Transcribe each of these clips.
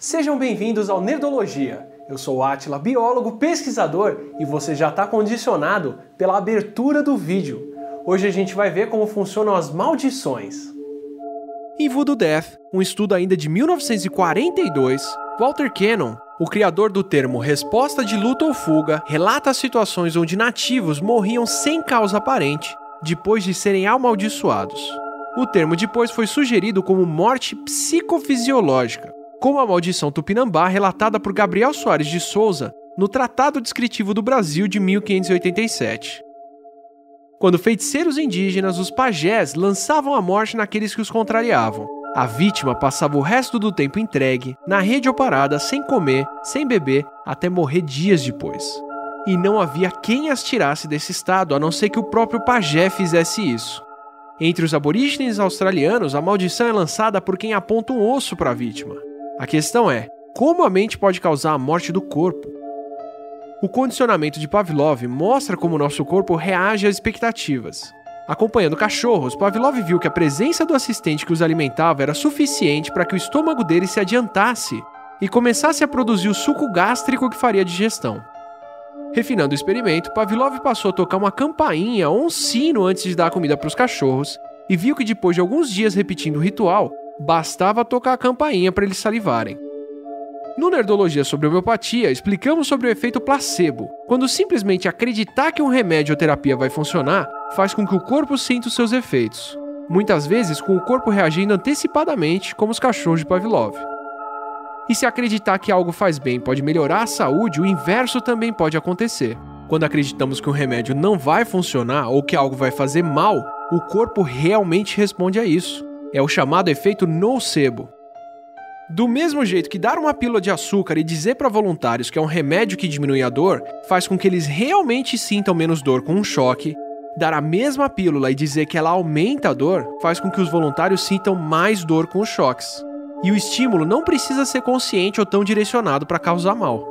Sejam bem-vindos ao Nerdologia. Eu sou Átila, biólogo, pesquisador, e você já está condicionado pela abertura do vídeo. Hoje a gente vai ver como funcionam as maldições. Em Voodoo Death, um estudo ainda de 1942, Walter Cannon, o criador do termo resposta de luta ou fuga, relata situações onde nativos morriam sem causa aparente, depois de serem amaldiçoados. O termo depois foi sugerido como morte psicofisiológica, como a maldição tupinambá relatada por Gabriel Soares de Souza no Tratado Descritivo do Brasil de 1587. Quando feiticeiros indígenas, os pajés lançavam a morte naqueles que os contrariavam. A vítima passava o resto do tempo entregue, na rede ou parada, sem comer, sem beber, até morrer dias depois. E não havia quem as tirasse desse estado, a não ser que o próprio pajé fizesse isso. Entre os aborígenes australianos, a maldição é lançada por quem aponta um osso para a vítima. A questão é, como a mente pode causar a morte do corpo? O condicionamento de Pavlov mostra como nosso corpo reage às expectativas. Acompanhando cachorros, Pavlov viu que a presença do assistente que os alimentava era suficiente para que o estômago dele se adiantasse e começasse a produzir o suco gástrico que faria a digestão. Refinando o experimento, Pavlov passou a tocar uma campainha ou um sino antes de dar a comida para os cachorros e viu que depois de alguns dias repetindo o ritual, bastava tocar a campainha para eles salivarem. No Nerdologia sobre homeopatia, explicamos sobre o efeito placebo, quando simplesmente acreditar que um remédio ou terapia vai funcionar faz com que o corpo sinta os seus efeitos, muitas vezes com o corpo reagindo antecipadamente, como os cachorros de Pavlov. E se acreditar que algo faz bem pode melhorar a saúde, o inverso também pode acontecer. Quando acreditamos que um remédio não vai funcionar ou que algo vai fazer mal, o corpo realmente responde a isso. É o chamado efeito nocebo. Do mesmo jeito que dar uma pílula de açúcar e dizer para voluntários que é um remédio que diminui a dor faz com que eles realmente sintam menos dor com um choque, dar a mesma pílula e dizer que ela aumenta a dor faz com que os voluntários sintam mais dor com os choques. E o estímulo não precisa ser consciente ou tão direcionado para causar mal.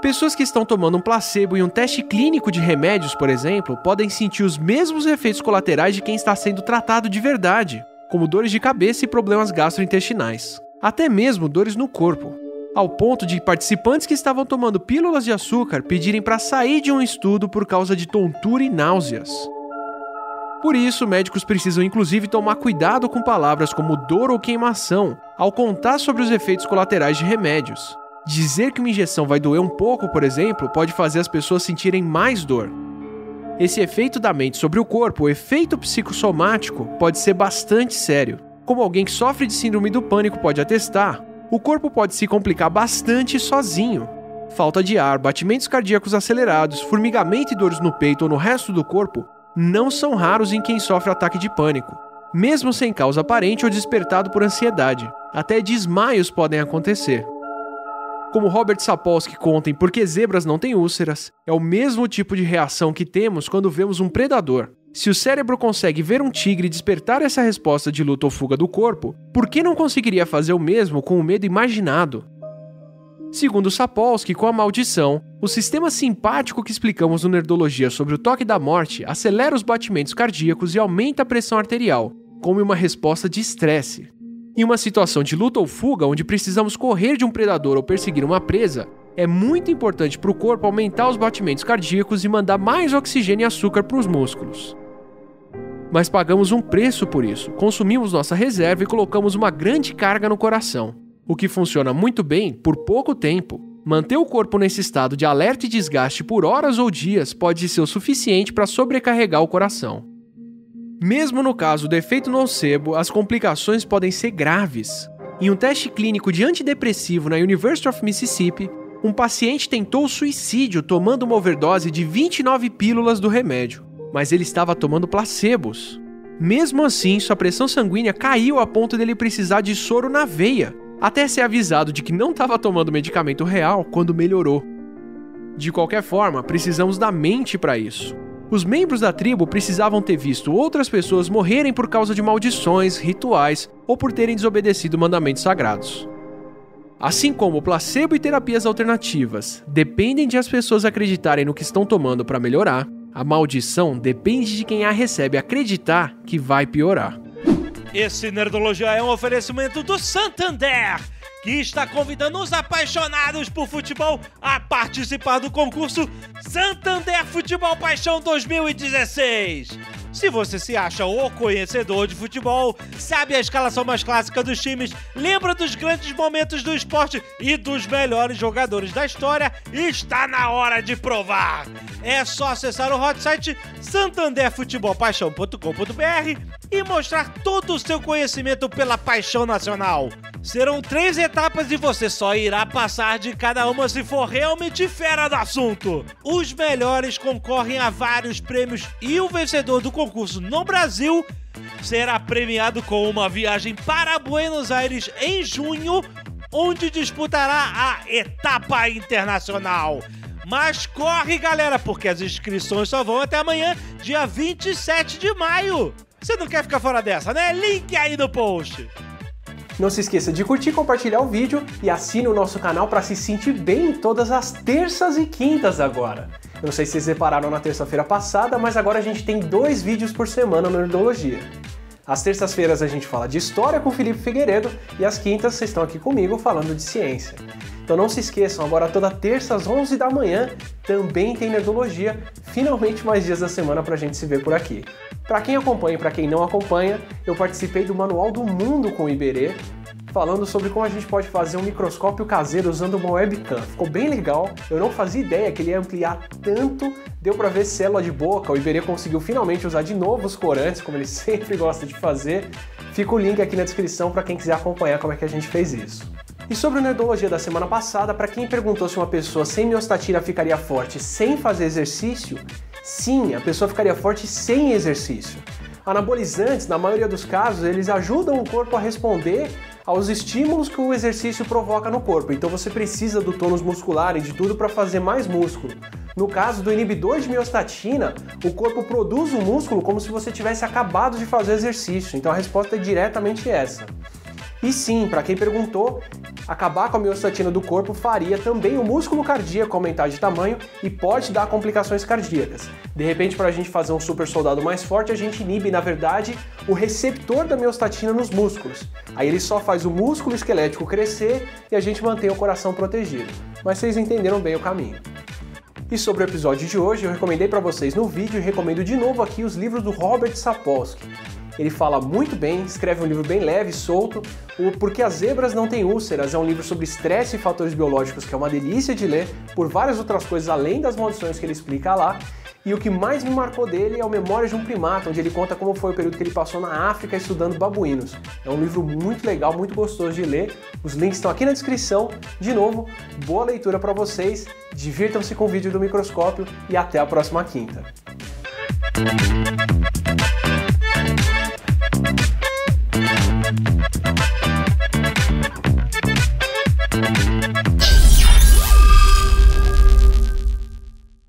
Pessoas que estão tomando um placebo e um teste clínico de remédios, por exemplo, podem sentir os mesmos efeitos colaterais de quem está sendo tratado de verdade, como dores de cabeça e problemas gastrointestinais, até mesmo dores no corpo, ao ponto de participantes que estavam tomando pílulas de açúcar pedirem para sair de um estudo por causa de tontura e náuseas. Por isso, médicos precisam inclusive tomar cuidado com palavras como dor ou queimação ao contar sobre os efeitos colaterais de remédios. Dizer que uma injeção vai doer um pouco, por exemplo, pode fazer as pessoas sentirem mais dor. Esse efeito da mente sobre o corpo, o efeito psicossomático, pode ser bastante sério. Como alguém que sofre de síndrome do pânico pode atestar, o corpo pode se complicar bastante sozinho. Falta de ar, batimentos cardíacos acelerados, formigamento e dores no peito ou no resto do corpo não são raros em quem sofre ataque de pânico, mesmo sem causa aparente ou despertado por ansiedade. Até desmaios podem acontecer. Como Robert Sapolsky conta em Por que zebras não têm úlceras, é o mesmo tipo de reação que temos quando vemos um predador. Se o cérebro consegue ver um tigre e despertar essa resposta de luta ou fuga do corpo, por que não conseguiria fazer o mesmo com o medo imaginado? Segundo Sapolsky, com a maldição, o sistema simpático que explicamos no Nerdologia sobre o toque da morte acelera os batimentos cardíacos e aumenta a pressão arterial, como uma resposta de estresse. Em uma situação de luta ou fuga, onde precisamos correr de um predador ou perseguir uma presa, é muito importante para o corpo aumentar os batimentos cardíacos e mandar mais oxigênio e açúcar para os músculos. Mas pagamos um preço por isso, consumimos nossa reserva e colocamos uma grande carga no coração, o que funciona muito bem por pouco tempo. Manter o corpo nesse estado de alerta e desgaste por horas ou dias pode ser o suficiente para sobrecarregar o coração. Mesmo no caso do efeito nocebo, as complicações podem ser graves. Em um teste clínico de antidepressivo na University of Mississippi, um paciente tentou suicídio tomando uma overdose de 29 pílulas do remédio, mas ele estava tomando placebos. Mesmo assim, sua pressão sanguínea caiu a ponto dele precisar de soro na veia, até ser avisado de que não estava tomando medicamento real quando melhorou. De qualquer forma, precisamos da mente para isso. Os membros da tribo precisavam ter visto outras pessoas morrerem por causa de maldições, rituais ou por terem desobedecido mandamentos sagrados. Assim como placebo e terapias alternativas dependem de as pessoas acreditarem no que estão tomando para melhorar, A maldição depende de quem a recebe acreditar que vai piorar. Esse Nerdologia é um oferecimento do Santander, que está convidando os apaixonados por futebol a participar do concurso Santander Futebol Paixão 2016. Se você se acha o conhecedor de futebol, sabe a escalação mais clássica dos times, lembra dos grandes momentos do esporte e dos melhores jogadores da história, está na hora de provar! É só acessar o hot site santanderfutebolpaixão.com.br e mostrar todo o seu conhecimento pela paixão nacional. Serão 3 etapas e você só irá passar de cada uma se for realmente fera do assunto. Os melhores concorrem a vários prêmios e o vencedor do concurso no Brasil será premiado com uma viagem para Buenos Aires em junho, onde disputará a etapa internacional. Mas corre, galera, porque as inscrições só vão até amanhã, dia 27 de maio. Você não quer ficar fora dessa, né? Link aí no post. Não se esqueça de curtir, compartilhar o vídeo e assine o nosso canal para se sentir bem todas as terças e quintas agora. Eu não sei se vocês repararam na terça-feira passada, mas agora a gente tem 2 vídeos por semana no Nerdologia. Às terças-feiras a gente fala de história com o Felipe Figueiredo e às quintas vocês estão aqui comigo falando de ciência. Então não se esqueçam, agora toda terça às 11 da manhã também tem Nerdologia, finalmente mais dias da semana pra gente se ver por aqui. Para quem acompanha e para quem não acompanha, eu participei do Manual do Mundo com o Iberê, falando sobre como a gente pode fazer um microscópio caseiro usando uma webcam. Ficou bem legal, eu não fazia ideia que ele ia ampliar tanto, deu para ver célula de boca, o Iberê conseguiu finalmente usar de novo os corantes, como ele sempre gosta de fazer. Fica o link aqui na descrição para quem quiser acompanhar como é que a gente fez isso. E sobre o Nerdologia da semana passada, para quem perguntou se uma pessoa sem miostatina ficaria forte sem fazer exercício, sim, a pessoa ficaria forte sem exercício. Anabolizantes, na maioria dos casos, eles ajudam o corpo a responder aos estímulos que o exercício provoca no corpo, então você precisa do tônus muscular e de tudo para fazer mais músculo. No caso do inibidor de miostatina, o corpo produz o músculo como se você tivesse acabado de fazer exercício, então a resposta é diretamente essa. E sim, para quem perguntou, acabar com a miostatina do corpo faria também o músculo cardíaco aumentar de tamanho e pode dar complicações cardíacas. De repente, para a gente fazer um super soldado mais forte, a gente inibe, na verdade, o receptor da miostatina nos músculos. Aí ele só faz o músculo esquelético crescer e a gente mantém o coração protegido. Mas vocês entenderam bem o caminho. E sobre o episódio de hoje, eu recomendei para vocês no vídeo e recomendo de novo aqui os livros do Robert Sapolsky. Ele fala muito bem, escreve um livro bem leve e solto. O Por que zebras não têm úlceras é um livro sobre estresse e fatores biológicos que é uma delícia de ler, por várias outras coisas além das maldições que ele explica lá. E o que mais me marcou dele é o Memórias de um Primata, onde ele conta como foi o período que ele passou na África estudando babuínos. É um livro muito legal, muito gostoso de ler. Os links estão aqui na descrição. De novo, boa leitura para vocês, divirtam-se com o vídeo do microscópio e até a próxima quinta.